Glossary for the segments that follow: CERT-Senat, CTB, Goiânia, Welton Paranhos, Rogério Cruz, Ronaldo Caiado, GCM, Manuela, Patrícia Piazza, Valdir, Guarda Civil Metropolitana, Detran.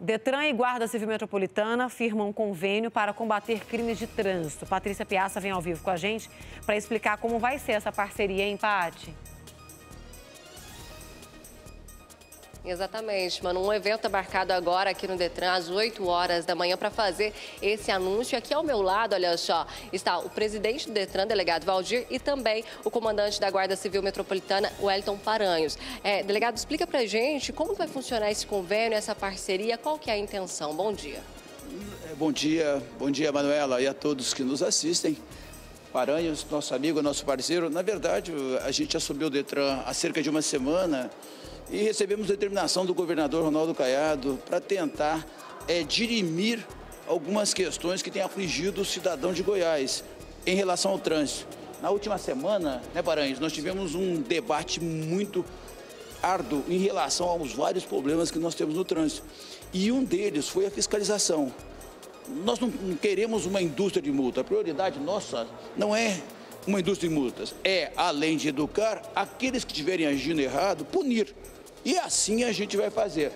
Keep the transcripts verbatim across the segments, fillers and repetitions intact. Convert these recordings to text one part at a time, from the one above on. Detran e Guarda Civil Metropolitana firmam um convênio para combater crimes de trânsito. Patrícia Piazza vem ao vivo com a gente para explicar como vai ser essa parceria, hein, Paty? Exatamente, Manu. Um evento é marcado agora aqui no Detran, às oito horas da manhã, para fazer esse anúncio. Aqui ao meu lado, olha só, está o presidente do Detran, delegado Valdir, e também o comandante da Guarda Civil Metropolitana, Welton Paranhos. É, delegado, explica para a gente como vai funcionar esse convênio, essa parceria, qual que é a intenção. Bom dia. Bom dia, bom dia, Manuela, e a todos que nos assistem. Paranhos, nosso amigo, nosso parceiro. Na verdade, a gente assumiu o Detran há cerca de uma semana e recebemos determinação do governador Ronaldo Caiado para tentar é, dirimir algumas questões que têm afligido o cidadão de Goiás em relação ao trânsito. Na última semana, né, Paranhos, nós tivemos um debate muito árduo em relação aos vários problemas que nós temos no trânsito. E um deles foi a fiscalização. Nós não queremos uma indústria de multa. A prioridade nossa não é uma indústria de multas. É, além de educar, aqueles que estiverem agindo errado, punir. E assim a gente vai fazer.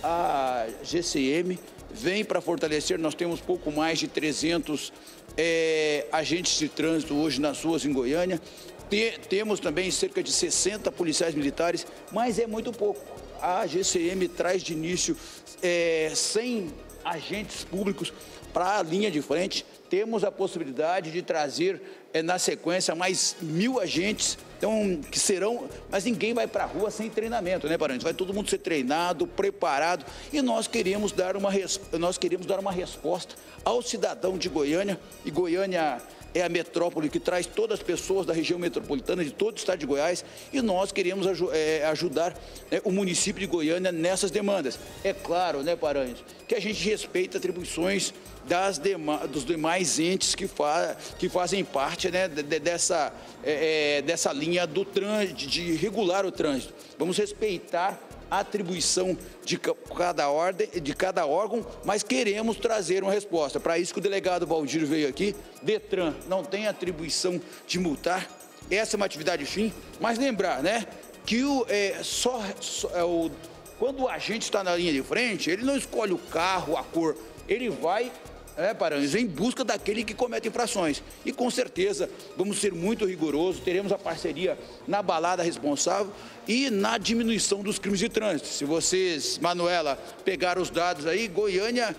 A G C M vem para fortalecer. Nós temos pouco mais de trezentos é, agentes de trânsito hoje nas ruas em Goiânia. Te, temos também cerca de sessenta policiais militares, mas é muito pouco. A G C M traz de início é, cem agentes públicos para a linha de frente. Temos a possibilidade de trazer, é, na sequência, mais mil agentes, então, que serão... Mas ninguém vai para a rua sem treinamento, né, Paranhos? Vai todo mundo ser treinado, preparado. E nós queremos dar uma, nós queremos dar uma resposta ao cidadão de Goiânia. E Goiânia é a metrópole que traz todas as pessoas da região metropolitana, de todo o estado de Goiás. E nós queremos aj é, ajudar, né, o município de Goiânia nessas demandas. É claro, né, Paranhos, que a gente respeita atribuições das dema dos demais entes que, fa que fazem parte, né, de de dessa, é, é, dessa linha do trânsito, de regular o trânsito. Vamos respeitar a atribuição de cada ordem, de cada órgão, mas queremos trazer uma resposta. Para isso que o delegado Valdir veio aqui. Detran não tem atribuição de multar, essa é uma atividade fim, mas lembrar, né, que o, é, só, só, é, o, quando o agente está na linha de frente, ele não escolhe o carro, a cor, ele vai... É, Paranhos, em busca daquele que comete infrações. E com certeza vamos ser muito rigorosos, teremos a parceria na balada responsável e na diminuição dos crimes de trânsito. Se vocês, Manuela, pegaram os dados aí, Goiânia,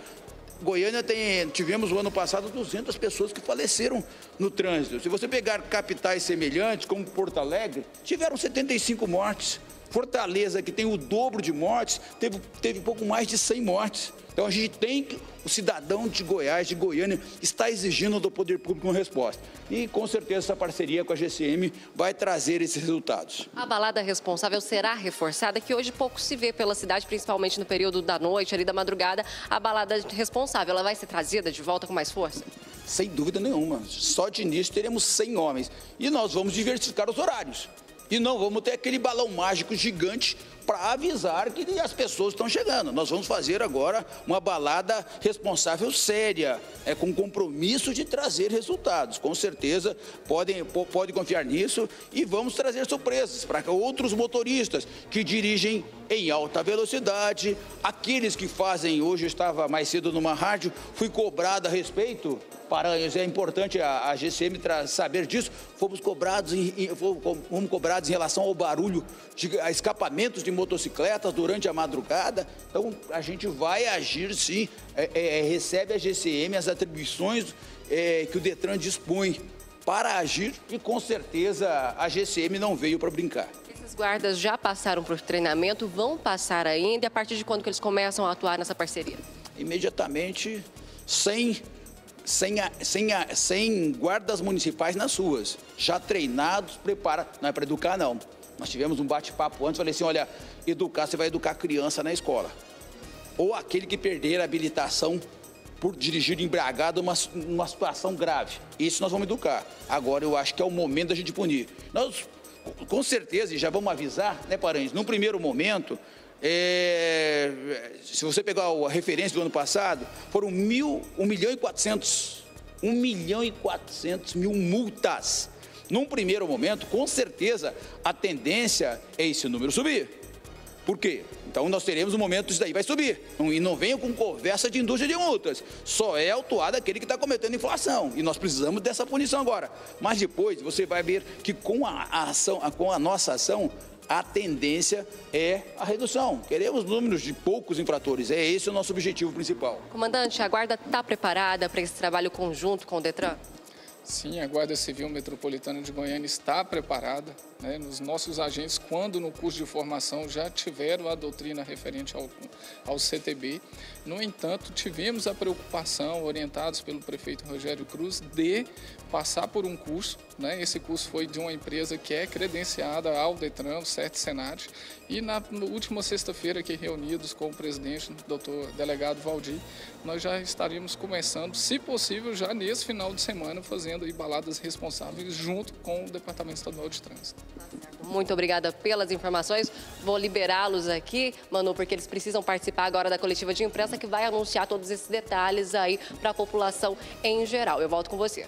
Goiânia tem, tivemos no ano passado duzentas pessoas que faleceram no trânsito. Se você pegar capitais semelhantes, como Porto Alegre, tiveram setenta e cinco mortes. Fortaleza, que tem o dobro de mortes, teve, teve pouco mais de cem mortes. Então a gente tem que, o cidadão de Goiás, de Goiânia, está exigindo do poder público uma resposta. E com certeza essa parceria com a G C M vai trazer esses resultados. A balada responsável será reforçada, que hoje pouco se vê pela cidade, principalmente no período da noite, ali da madrugada. A balada responsável, ela vai ser trazida de volta com mais força? Sem dúvida nenhuma. Só de início teremos cem homens. E nós vamos diversificar os horários. E não vamos ter aquele balão mágico gigante para avisar que as pessoas estão chegando. Nós vamos fazer agora uma balada responsável séria, é, com compromisso de trazer resultados. Com certeza, podem, pode confiar nisso, e vamos trazer surpresas para outros motoristas que dirigem em alta velocidade. Aqueles que fazem, hoje eu estava mais cedo numa rádio, fui cobrado a respeito... Paranhos, é importante a, a G C M saber disso. Fomos cobrados em, em, fomos cobrados em relação ao barulho de a escapamentos de motocicletas durante a madrugada. Então, a gente vai agir, sim, é, é, recebe a G C M as atribuições é, que o Detran dispõe para agir, e com certeza a G C M não veio para brincar. Esses guardas já passaram para o treinamento, vão passar ainda, e a partir de quando que eles começam a atuar nessa parceria? Imediatamente, sem... Sem, a, sem, a, sem guardas municipais nas ruas, já treinados, preparados. Não é para educar, não. Nós tivemos um bate-papo antes, falei assim, olha, educar, você vai educar criança na escola. Ou aquele que perder a habilitação por dirigir embriagado uma, uma situação grave. Isso nós vamos educar. Agora eu acho que é o momento da gente punir. Nós, com certeza, e já vamos avisar, né, Paranhos, num primeiro momento... É, se você pegar a referência do ano passado, foram um milhão e quatrocentos mil multas. Num primeiro momento, com certeza, a tendência é esse número subir. Por quê? Então nós teremos um momento disso daí, vai subir. E não venham com conversa de indústria de multas. Só é autuado aquele que está cometendo inflação. E nós precisamos dessa punição agora. Mas depois você vai ver que com a, a ação, com a nossa ação, a tendência é a redução. Queremos números de poucos infratores. É esse o nosso objetivo principal. Comandante, a Guarda está preparada para esse trabalho conjunto com o Detran? Sim, a Guarda Civil Metropolitana de Goiânia está preparada, né? Os nossos agentes, quando no curso de formação, já tiveram a doutrina referente ao, ao C T B. No entanto, tivemos a preocupação, orientados pelo prefeito Rogério Cruz, de passar por um curso, né? Esse curso foi de uma empresa que é credenciada ao Detran, o C E R T-Senat, e na última sexta-feira, aqui reunidos com o presidente, o doutor delegado Valdir, nós já estaríamos começando, se possível, já nesse final de semana, fazendo e baladas responsáveis junto com o Departamento Estadual de Trânsito. Muito obrigada pelas informações. Vou liberá-los aqui, Manu, porque eles precisam participar agora da coletiva de imprensa que vai anunciar todos esses detalhes aí para a população em geral. Eu volto com você.